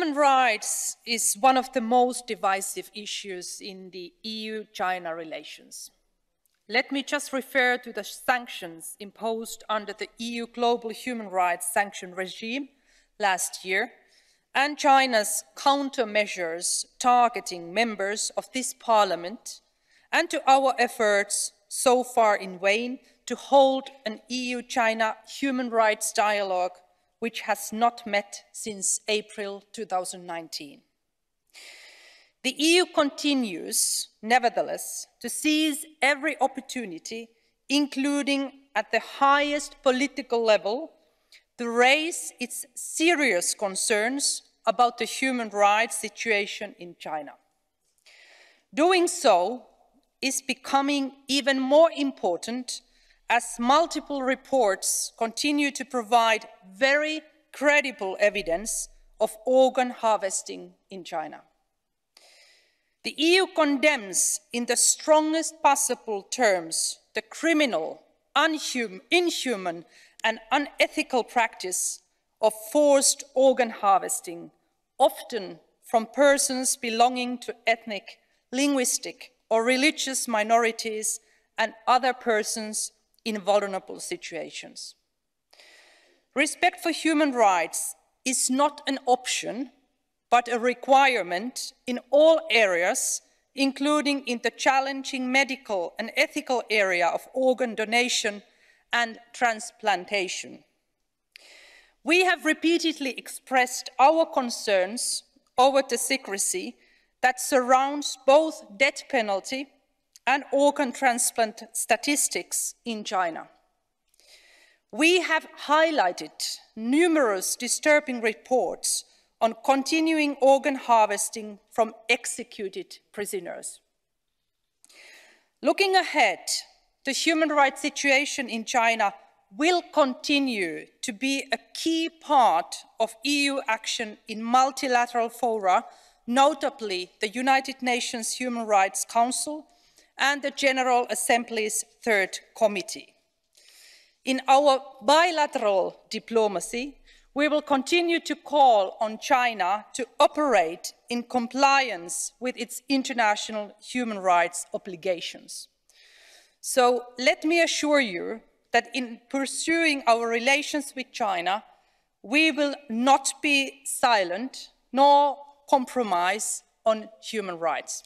Human rights is one of the most divisive issues in the EU-China relations. Let me just refer to the sanctions imposed under the EU Global Human Rights Sanction regime last year and China's countermeasures targeting members of this parliament, and to our efforts so far in vain to hold an EU-China human rights dialogue which has not met since April 2019. The EU continues, nevertheless, to seize every opportunity, including at the highest political level, to raise its serious concerns about the human rights situation in China. Doing so is becoming even more important as multiple reports continue to provide very credible evidence of organ harvesting in China. The EU condemns in the strongest possible terms the criminal, inhuman and unethical practice of forced organ harvesting, often from persons belonging to ethnic, linguistic or religious minorities and other persons in vulnerable situations. Respect for human rights is not an option, but a requirement in all areas, including in the challenging medical and ethical area of organ donation and transplantation. We have repeatedly expressed our concerns over the secrecy that surrounds both death penalty and organ transplant statistics in China. We have highlighted numerous disturbing reports on continuing organ harvesting from executed prisoners. Looking ahead, the human rights situation in China will continue to be a key part of EU action in multilateral fora, notably the United Nations Human Rights Council and the General Assembly's Third Committee. In our bilateral diplomacy, we will continue to call on China to operate in compliance with its international human rights obligations. So let me assure you that in pursuing our relations with China, we will not be silent nor compromise on human rights.